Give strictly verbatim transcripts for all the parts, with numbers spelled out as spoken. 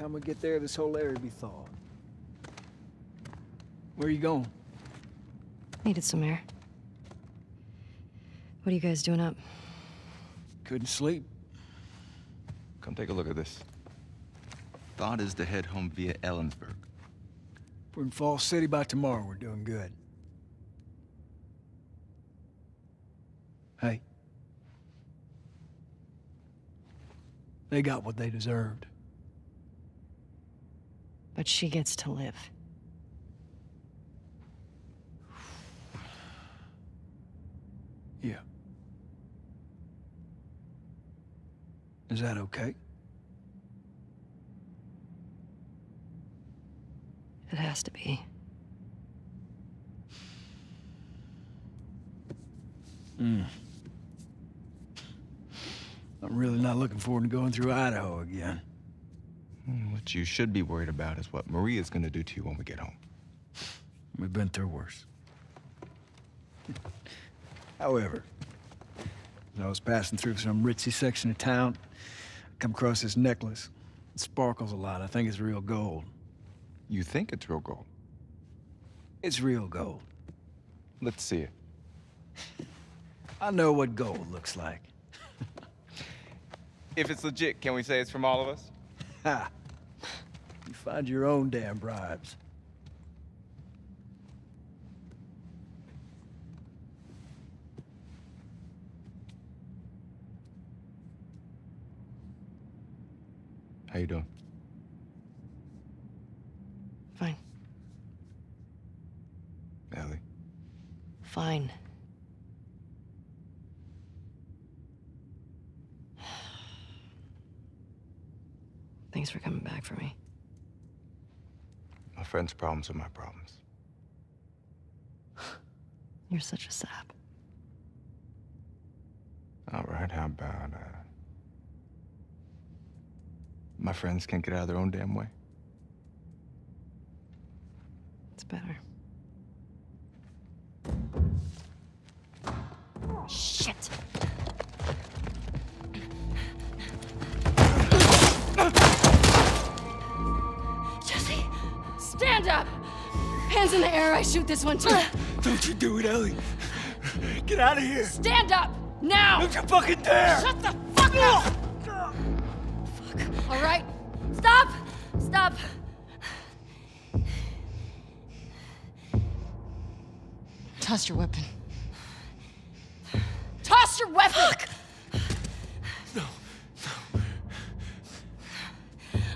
time we get there, this whole area will be thawed. Where are you going? Needed some air. What are you guys doing up? Couldn't sleep. Come take a look at this. Thought is to head home via Ellensburg. If we're in Fall City by tomorrow, we're doing good. Hey. They got what they deserved. But she gets to live. Yeah. Is that okay? It has to be. Mm. I'm really not looking forward to going through Idaho again. What you should be worried about is what Maria's gonna do to you when we get home. We've been through worse. However, as I was passing through some ritzy section of town, I come across this necklace. It sparkles a lot. I think it's real gold. You think it's real gold? It's real gold. Let's see it. I know what gold looks like. If it's legit, can we say it's from all of us? Ha! You find your own damn bribes. How you doing? Fine. Ellie? Fine. Thanks for coming back for me. My friend's problems are my problems. You're such a sap. All right, how about, uh... my friends can't get out of their own damn way. It's better. Shit! Jesse! Stand up! Hands in the air, I shoot this one too. Don't you do it, Ellie. Get out of here! Stand up! Now! Don't you fucking dare! Shut the fuck up! All right, stop, stop. Toss your weapon. Toss your weapon! Fuck. No, no.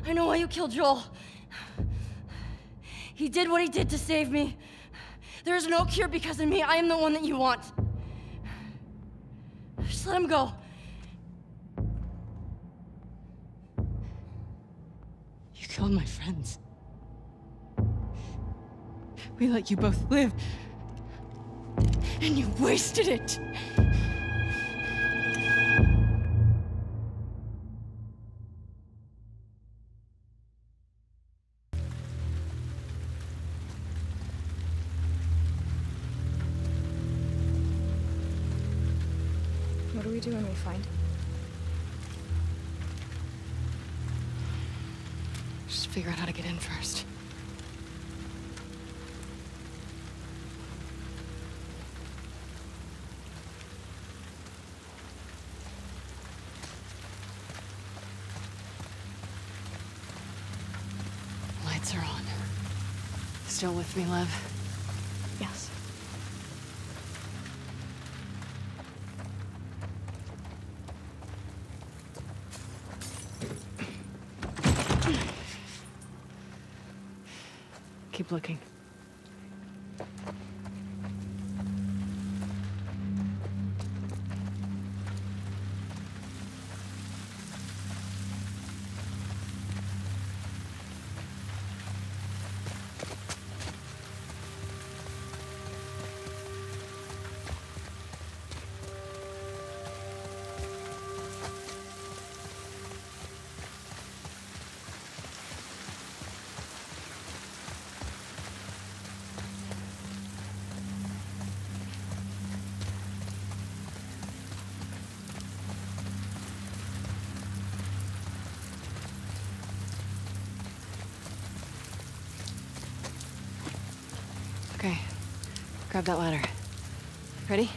I know why you killed Joel. He did what he did to save me. There is no cure because of me. I am the one that you want. Just let him go. Killed my friends. We let you both live, and you wasted it. What do we do when we find him? Just figure out how to get in first. Lights are on. Still with me, Lev? Yes. Keep looking. Okay. Grab that ladder. Ready?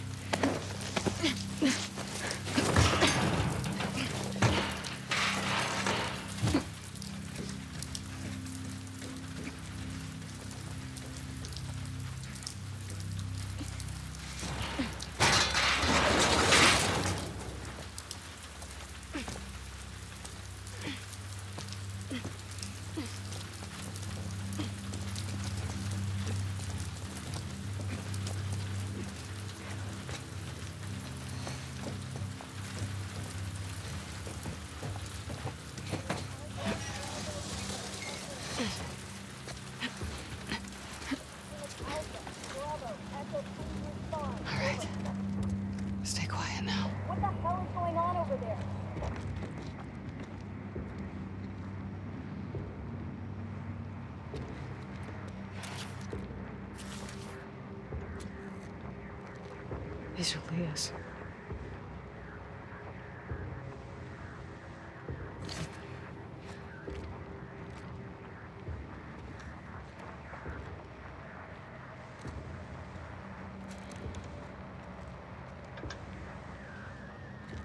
These are Leah's.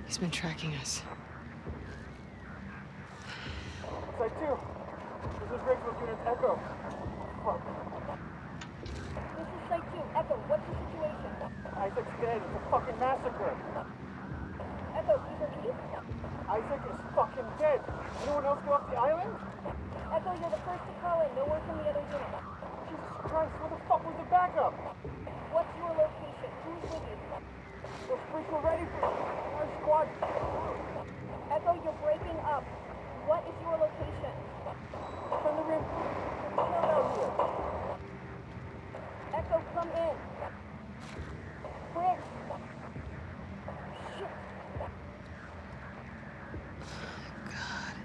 He's been tracking us. Side two. This is Rachel's unit, Echo. Fuck. This is Side two, Echo. What's the situation? Isaac's dead. It's a fucking massacre. Echo, you okay? Isaac is fucking dead. Anyone else go off the island? Echo, you're the first to call in. No word from the other unit. Jesus Christ, where the fuck was the backup? What's your location? Who's with you? We're freaking ready for our squad. Echo, you're breaking up. What is your location? From the room. Chill out here. Echo, come in. Quick! Shit! God.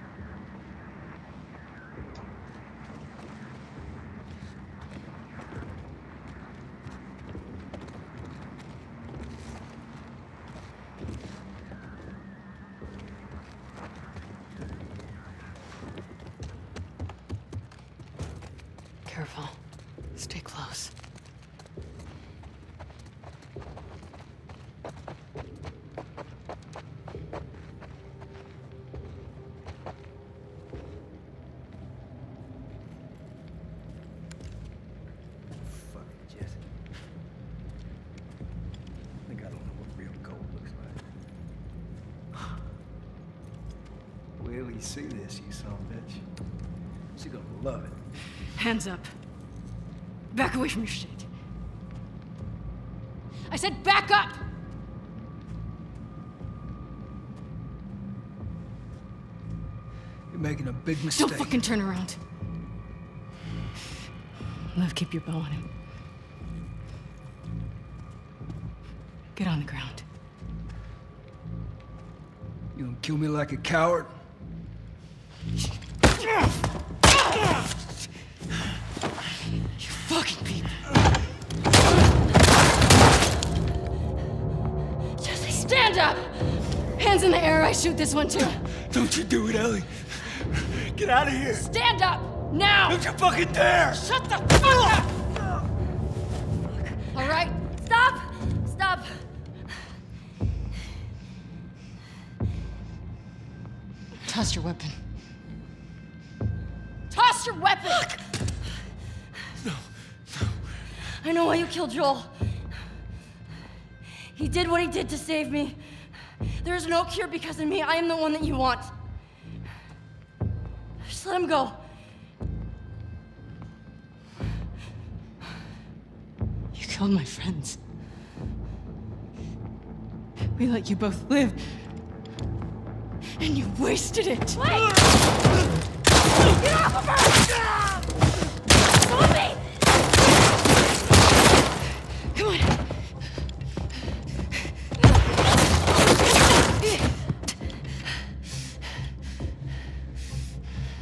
Careful. Stay close. See this, you son of a bitch. She's gonna love it. Hands up. Back away from your shit. I said back up! You're making a big mistake. Don't fucking turn around. Lev, keep your bow on him. Get on the ground. You gonna kill me like a coward? You fucking people. Jesse, stand up! Hands in the air, I shoot this one too. Don't you do it, Ellie. Get out of here. Stand up, now! Don't you fucking dare! Shut the fuck up! All right? Stop! Stop! Toss your weapon. Your weapon. Look. No, no. I know why you killed Joel. He did what he did to save me. There is no cure because of me. I am the one that you want. Just let him go. You killed my friends. We let you both live. And you wasted it. Wait! Get off of her! Tommy! Come on.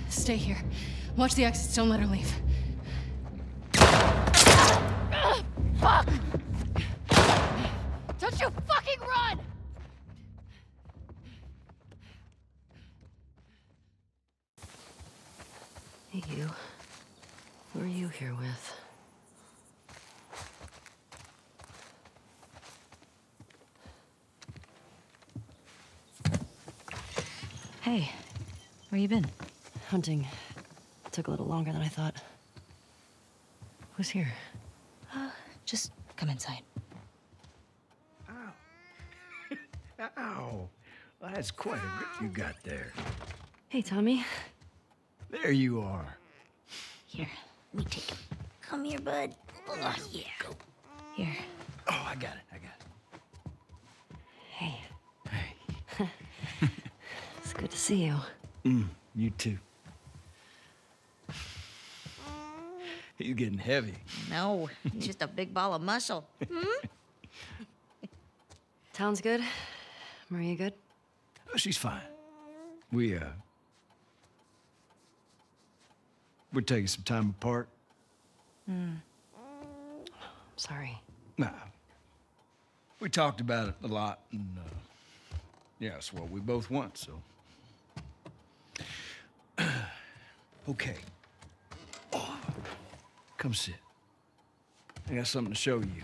Stay here. Watch the exits. Don't let her leave. Fuck! Don't you fucking run! You. Who are you here with? Hey, where you been? Hunting. It took a little longer than I thought. Who's here? Uh, just come inside. Ow. Ow. Well, that's quite a grip you got there. Hey, Tommy. There you are. Here, let me take him. Come here, bud. Oh, yeah. Go. Here. Oh, I got it. I got it. Hey. Hey. It's good to see you. Mm, you too. He's getting heavy. No, he's just a big ball of muscle. Hmm? Town's good? Maria good? Oh, she's fine. We, uh... we're taking some time apart. Hmm. I'm sorry. Nah. We talked about it a lot, and, uh... yeah, it's what we both want, so... Okay. Oh. Come sit. I got something to show you.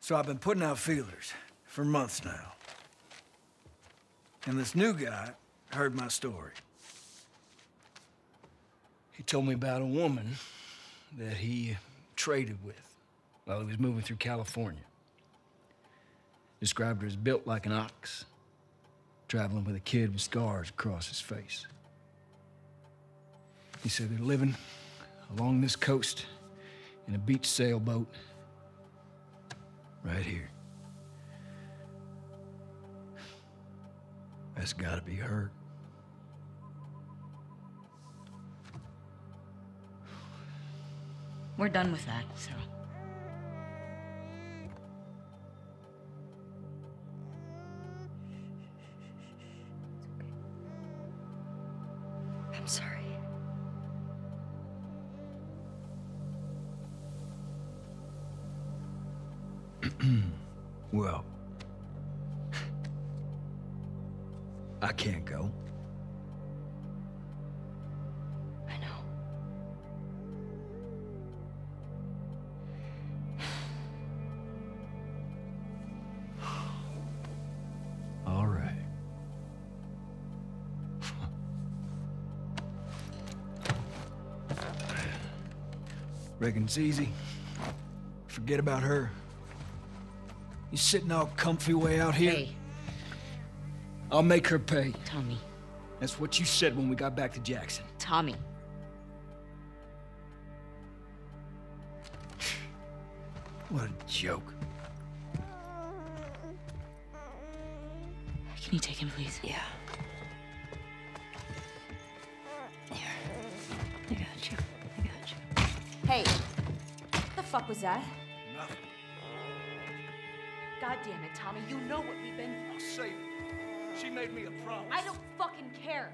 So I've been putting out feelers for months now. And this new guy heard my story. He told me about a woman that he traded with while he was moving through California. Described her as built like an ox, traveling with a kid with scars across his face. He said they're living along this coast in a beach sailboat right here. That's gotta be her. We're done with that, Sarah. I'm sorry. Well, I can't go. I know. All right. Reckon it's easy. Forget about her. You sitting all comfy way out here? Hey. I'll make her pay. Tommy. That's what you said when we got back to Jackson. Tommy. What a joke. Can you take him, please? Yeah. Here. I got you. I got you. Hey. What the fuck was that? Nothing. God damn it, Tommy. You know what we've been through. I'll save it. She made me a promise. I don't fucking care.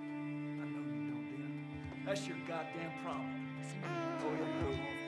I know you don't, Dan. That's your goddamn problem. Listen to me. Oh, yeah.